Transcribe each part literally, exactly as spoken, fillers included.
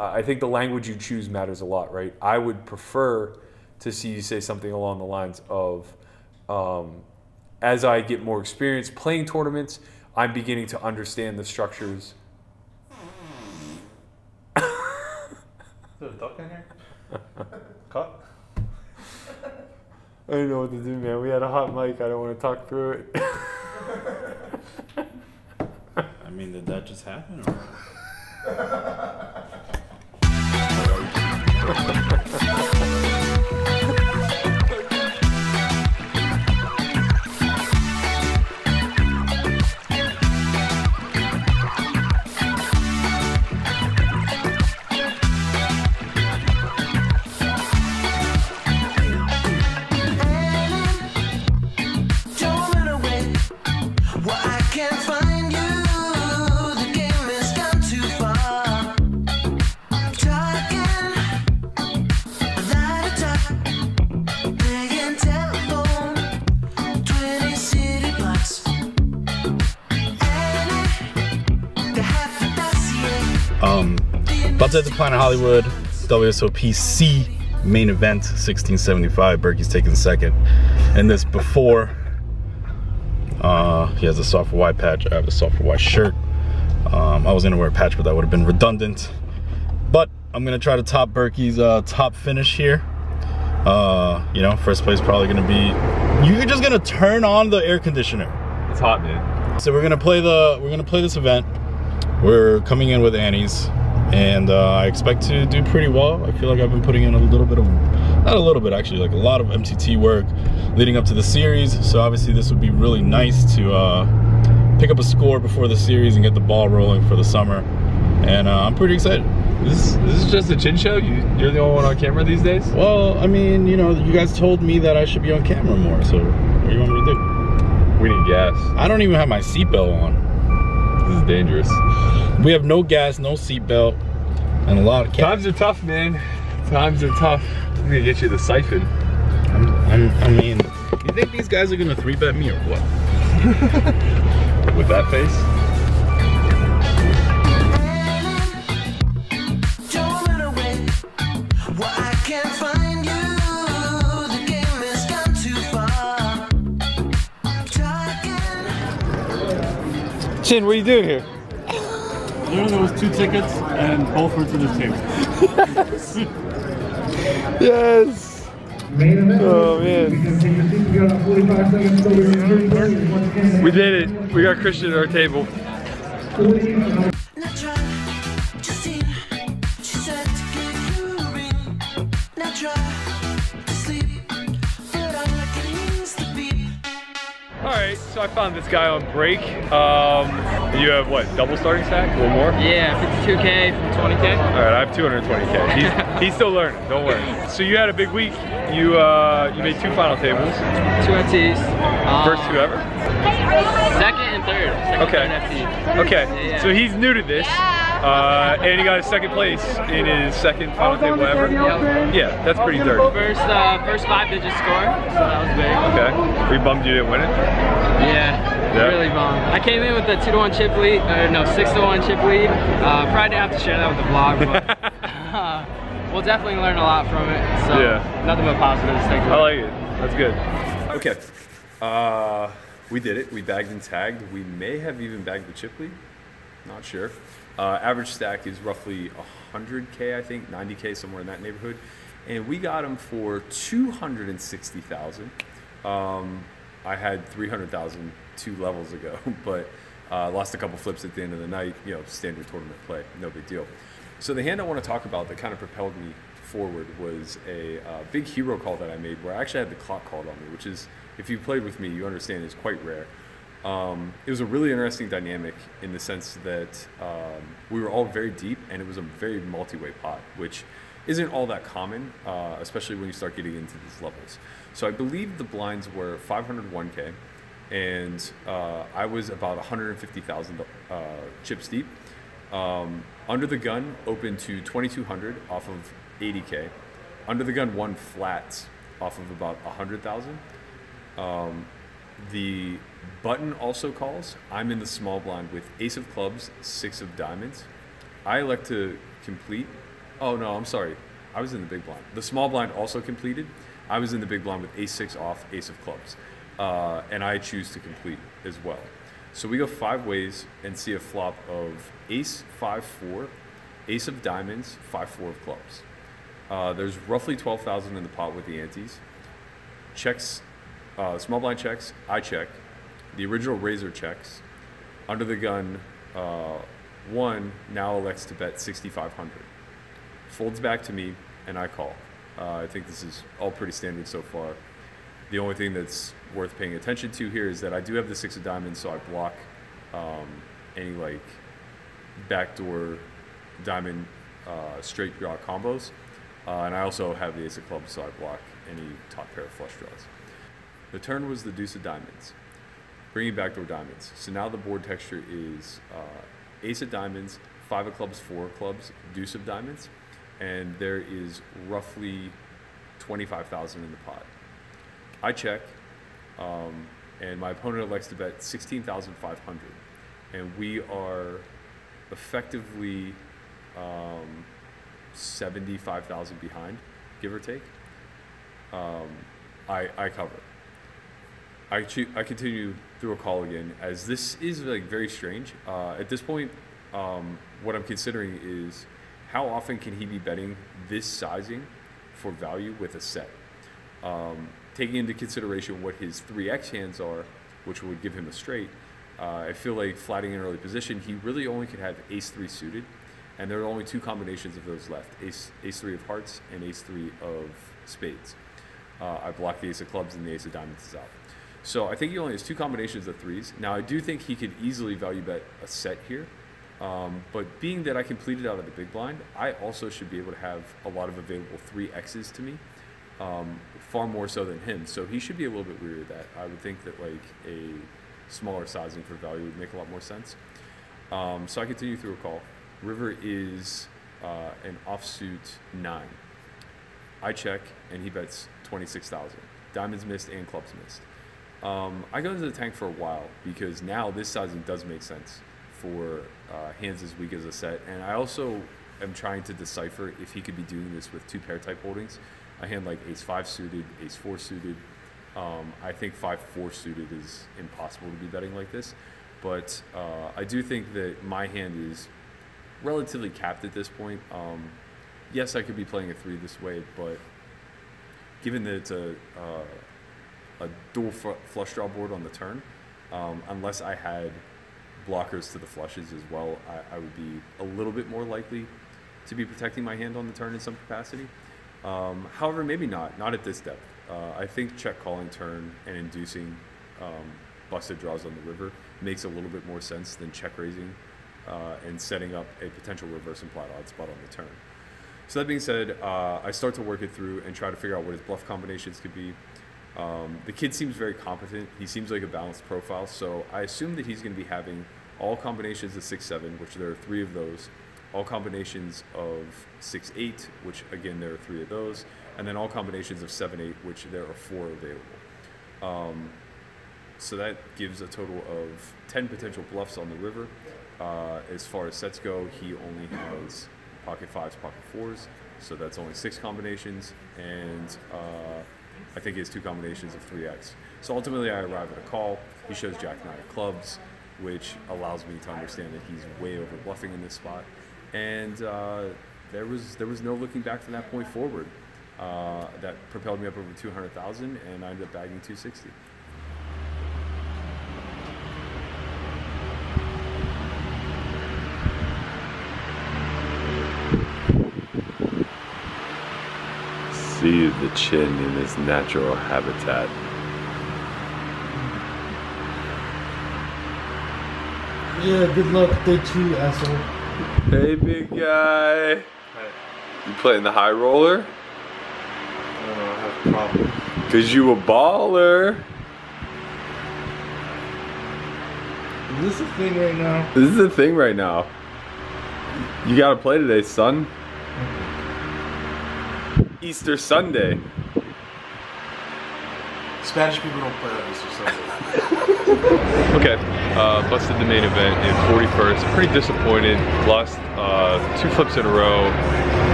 uh, I think the language you choose matters a lot, right? I would prefer to see you say something along the lines of, um, as I get more experience playing tournaments, I'm beginning to understand the structures. Is there a duck in here? Cut. I don't know what to do, man. We had a hot mic. I don't want to talk through it. I mean, did that just happen? Or... About to the Planet Hollywood W S O P C main event, sixteen seventy-five. Berkey's taking second. And this before, uh, he has a Soft Y patch. I have a Soft Y shirt. Um, I was gonna wear a patch, but that would have been redundant. But I'm gonna try to top Berkey's uh, top finish here. Uh, you know, first place probably gonna be. You're just gonna turn on the air conditioner. It's hot, man. So we're gonna play the. We're gonna play this event. We're coming in with Annie's. And uh, I expect to do pretty well. I feel like I've been putting in a little bit of, not a little bit actually, like a lot of M T T work leading up to the series. So obviously this would be really nice to uh, pick up a score before the series and get the ball rolling for the summer. And uh, I'm pretty excited. This, this is just a chin show? You, you're the only one on camera these days? Well, I mean, you know, you guys told me that I should be on camera more. So what do you want me to do? We need gas. I don't even have my seatbelt on. This is dangerous. We have no gas, no seatbelt, and a lot of cash. Times are tough, man. Times are tough. I'm gonna get you the siphon. I'm, I'm, I mean, you think these guys are gonna three bet me or what? With that face? Chin, what are you doing here? Literally, there was two tickets, and both were to this table. Yes. Yes. Oh man. We did it. We got Christian at our table. Alright, so I found this guy on break. Um, you have what, double starting stack? One more? Yeah, fifty-two K from twenty K. Alright, I have two hundred twenty K. He's, he's still learning, don't worry. So you had a big week. You uh, you made two final tables. Two N Ts. First um, two ever? Second and third. Second okay. Third N F T. Okay, yeah, yeah. So he's new to this. Uh, and he got a second place in his second final table ever. Yep. Yeah, that's pretty dirty. First, uh, first five-digit score, so that was big. Okay, we bummed you didn't win it. Yeah, yeah, really bummed. I came in with a two to one chip lead, or no, six to one chip lead. Uh, probably didn't have to share that with the vlog, but uh, we'll definitely learn a lot from it. So yeah, nothing but positives. Thank you. I like it. That's good. Okay, uh, we did it. We bagged and tagged. We may have even bagged the chip lead. Not sure. Uh, average stack is roughly one hundred K, I think, ninety K, somewhere in that neighborhood. And we got him for two hundred sixty thousand. Um, I had three hundred thousand two levels ago, but uh, lost a couple flips at the end of the night, you know, standard tournament play, no big deal. So the hand I want to talk about that kind of propelled me forward was a uh, big hero call that I made where I actually had the clock called on me, which is, if you played with me, you understand it's quite rare. Um, it was a really interesting dynamic in the sense that um, we were all very deep, and it was a very multi-way pot, which isn't all that common, uh, especially when you start getting into these levels. So I believe the blinds were five hundred one K, and uh, I was about one hundred fifty thousand uh, chips deep. Um, under the gun, open to twenty-two hundred off of eighty K. Under the gun, one flats off of about one hundred thousand. Um, the button also calls. I'm in the small blind with ace of clubs, six of diamonds. I elect to complete Oh no, I'm sorry. I was in the big blind. The small blind also completed. I was in the big blind with ace six off, ace of clubs. Uh, and I choose to complete as well. So we go five ways and see a flop of ace, five, four, ace of diamonds, five, four of clubs. Uh, there's roughly twelve thousand in the pot with the antes. Checks, uh, small blind checks, I check. The original razor checks. Under the gun, uh, one now elects to bet sixty-five hundred. Folds back to me, and I call. Uh, I think this is all pretty standard so far. The only thing that's worth paying attention to here is that I do have the six of diamonds, so I block um, any like backdoor diamond uh, straight draw combos. Uh, and I also have the ace of clubs, so I block any top pair of flush draws. The turn was the deuce of diamonds, bringing backdoor diamonds. So now the board texture is uh, ace of diamonds, five of clubs, four of clubs, deuce of diamonds. And there is roughly twenty-five thousand in the pot. I check, um, and my opponent elects to bet sixteen thousand five hundred. And we are effectively um, seventy-five thousand behind, give or take. Um, I, I cover. I, I continue through a call again, as this is like very strange. Uh, at this point, um, what I'm considering is how often can he be betting this sizing for value with a set? Um, taking into consideration what his three X hands are, which would give him a straight, uh, I feel like flatting in early position, he really only could have ace three suited, and there are only two combinations of those left, ace, ace three of hearts and ace three of spades. Uh, I block the ace of clubs and the ace of diamonds is out. So I think he only has two combinations of threes. Now I do think he could easily value bet a set here, um, but being that I completed out of the big blind, I also should be able to have a lot of available three X's to me. Um, far more so than him, so he should be a little bit weird at that. I would think that like a smaller sizing for value would make a lot more sense. Um, so I continue through a call. River is uh, an offsuit nine. I check and he bets twenty-six thousand. Diamonds missed and clubs missed. Um, I go into the tank for a while because now this sizing does make sense for uh, hands as weak as a set, and I also am trying to decipher if he could be doing this with two pair type holdings. A hand like ace five suited, ace four suited. Um, I think five four suited is impossible to be betting like this. But uh, I do think that my hand is relatively capped at this point. Um, yes, I could be playing a three this way, but given that it's a, uh, a dual flush draw board on the turn, um, unless I had blockers to the flushes as well, I, I would be a little bit more likely to be protecting my hand on the turn in some capacity. Um, however, maybe not, not at this depth. Uh, I think check calling turn and inducing um, busted draws on the river makes a little bit more sense than check raising uh, and setting up a potential reverse implied odd spot on the turn. So that being said, uh, I start to work it through and try to figure out what his bluff combinations could be. Um, the kid seems very competent. He seems like a balanced profile. So I assume that he's going to be having all combinations of six seven, which there are three of those. All combinations of six eight, which again, there are three of those, and then all combinations of seven eight, which there are four available. Um, so that gives a total of ten potential bluffs on the river. Uh, as far as sets go, he only has pocket fives, pocket fours, so that's only six combinations, and uh, I think he has two combinations of three X. So ultimately, I arrive at a call. He shows jack nine of clubs, which allows me to understand that he's way over bluffing in this spot. And uh, there was there was no looking back from that point forward. Uh, that propelled me up over two hundred thousand, and I ended up bagging two sixty. See the chin in its natural habitat. Yeah, good luck, day two, asshole. Hey, big guy. Hey. You playing the high roller? I don't know, I have a problem. Cause you a baller. Is this a thing right now? This is a thing right now. You gotta play today, son. Easter Sunday. Spanish people don't play on Easter Sunday. Okay. Uh, busted the main event in forty-first, pretty disappointed, lost uh, two flips in a row,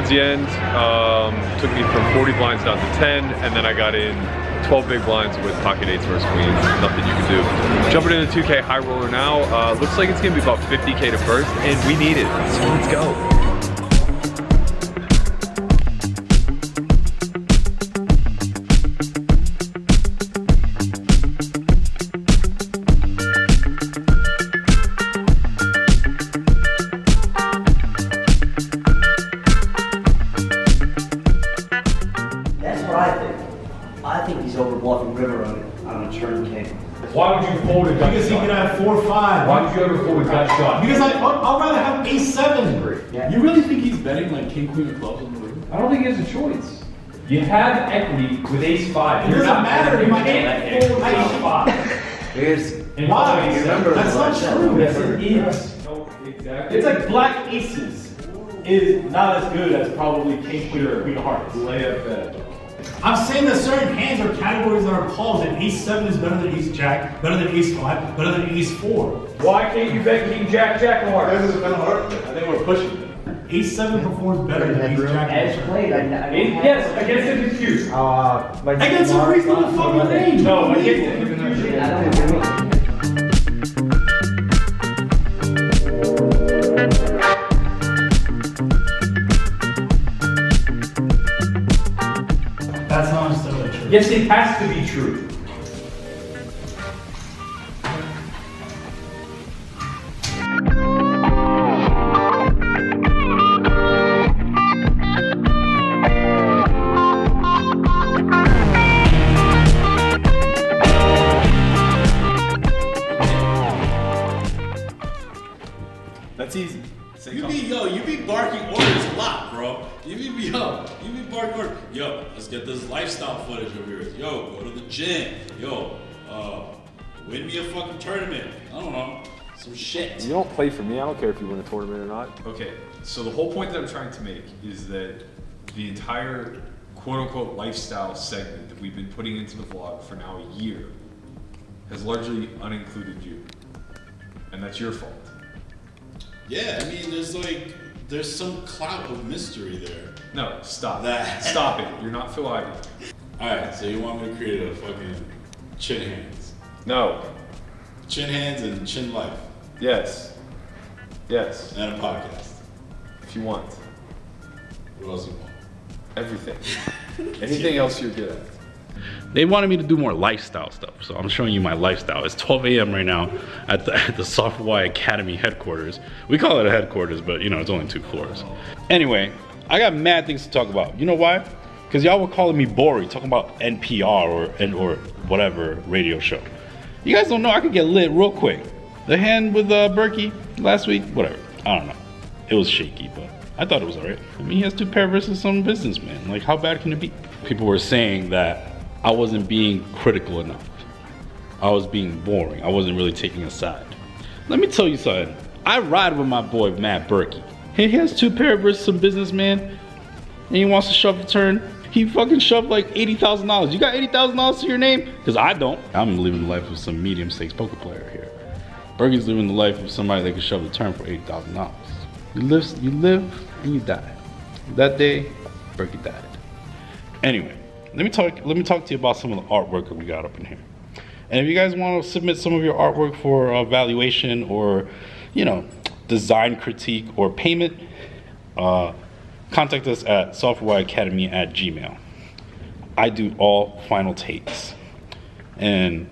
towards the end. Um, took me from forty blinds down to ten, and then I got in twelve big blinds with pocket eights versus queens. Nothing you can do. Jumping into the two K high roller now. Uh, looks like it's gonna be about fifty K to first, and we need it, so let's go. Why would you fold a gut shot? Because he can have four five. Why would you ever fold a gut shot? Because I, I'd rather have ace seven. Yeah. You really think he's betting like king queen of clubs on the river? I don't think he has a choice. You have equity with ace five. It doesn't matter. You can't fold ace five. Here's why. That's not true. That's an ace. Exactly. It's like black aces is not as good as probably king queen or queen of hearts. Lay up that. I'm saying that certain hands are categories that are calls, and ace seven is better than ace jack, better than ace five, better than ace four. Why can't you bet king jack jack or heart? This is a heart. I think we're pushing. Ace seven performs better than ace jack. As played, I, I yes, against the confusion. Uh, like against a reasonable fucking range. No, against the confusion. I don't know. Yes, it has to be true. That's easy. Say you come. be yo, you be barking orders a lot, bro. You be, be yo, you be barking orders. Yo, let's get this lifestyle footage over here. Yo, go to the gym. Yo, uh, win me a fucking tournament. I don't know, some shit. You don't play for me. I don't care if you win a tournament or not. Okay, so the whole point that I'm trying to make is that the entire quote-unquote lifestyle segment that we've been putting into the vlog for now a year has largely unincluded you, and that's your fault. Yeah, I mean, there's like, there's some clout of mystery there. No, stop. That. Stop it. You're not Phil Ivey. Alright, so you want me to create a fucking chin hands? No. Chin hands and chin life. Yes. Yes. And a podcast. If you want. What else do you want? Everything. Anything else you're good at. They wanted me to do more lifestyle stuff, so I'm showing you my lifestyle. It's twelve A M right now at the, at the Soft Y Academy headquarters. We call it a headquarters, but you know, it's only two floors. Anyway, I got mad things to talk about. You know why? Because y'all were calling me boring, talking about N P R or, and, or whatever radio show. You guys don't know, I could get lit real quick. The hand with uh, Berkey last week, whatever, I don't know. It was shaky, but I thought it was all right. I mean, he has two pair versus some businessman. Like, how bad can it be? People were saying that I wasn't being critical enough. I was being boring. I wasn't really taking a side. Let me tell you something. I ride with my boy, Matt Berkey. He has two pair versus some businessman, and he wants to shove the turn. He fucking shoved like eighty thousand dollars. You got eighty thousand dollars to your name? Because I don't. I'm living the life of some medium stakes poker player here. Berkey's living the life of somebody that can shove the turn for eighty thousand dollars. You live, you live and you die. That day, Berkey died. Anyway. Let me talk let me talk to you about some of the artwork that we got up in here. And if you guys want to submit some of your artwork for evaluation or, you know, design critique or payment, uh, contact us at softwareacademy at gmail. I do all final takes. And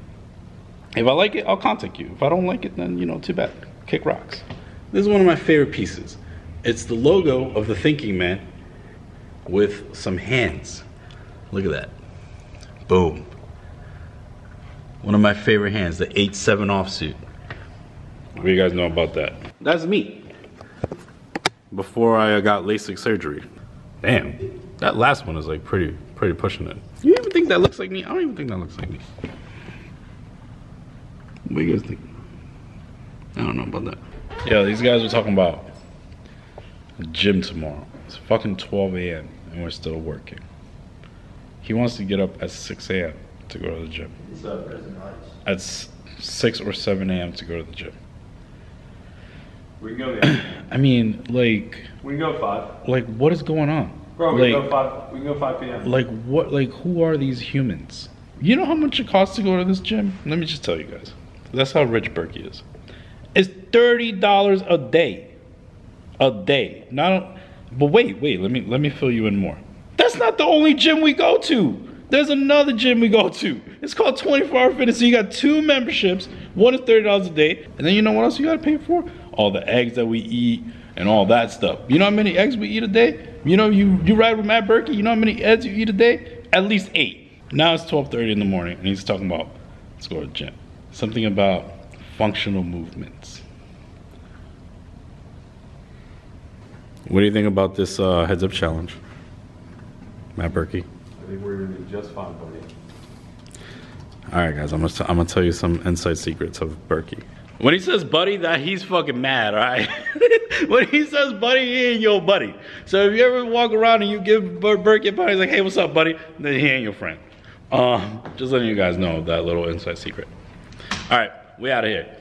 if I like it, I'll contact you. If I don't like it, then, you know, too bad. Kick rocks. This is one of my favorite pieces. It's the logo of the Thinking Man with some hands. Look at that. Boom. One of my favorite hands, the eight seven offsuit. What do you guys know about that? That's me. Before I got LASIK surgery. Damn. That last one is like pretty, pretty pushing it. You even think that looks like me? I don't even think that looks like me. What do you guys think? I don't know about that. Yeah, these guys were talking about the gym tomorrow. It's fucking twelve A M and we're still working. He wants to get up at six A M to go to the gym. At six or seven A M to go to the gym. We can go there. I mean, like. We can go five. Like, what is going on? Bro, we like, can go five. We can go five p m Like what? Like who are these humans? You know how much it costs to go to this gym? Let me just tell you guys. That's how rich Berkey is. It's thirty dollars a day, a day. Not. But wait, wait. Let me let me fill you in more. That's not the only gym we go to. There's another gym we go to. It's called twenty-four hour fitness. So you got two memberships. One is thirty dollars a day. And then you know what else you gotta pay for? All the eggs that we eat and all that stuff. You know how many eggs we eat a day? You know, you, you ride with Matt Berkey, you know how many eggs you eat a day? At least eight. Now it's twelve thirty in the morning and he's talking about, let's go to the gym. Something about functional movements. What do you think about this uh, heads up challenge, Matt Berkey? I think we're gonna do just fine, buddy. All right, guys, I'm gonna, t I'm gonna tell you some inside secrets of Berkey. When he says buddy, that he's fucking mad, all right? When he says buddy, he ain't your buddy. So if you ever walk around and you give Berkey a buddy, he's like, hey, what's up, buddy? Then he ain't your friend. Um, just letting you guys know that little inside secret. All right, we out of here.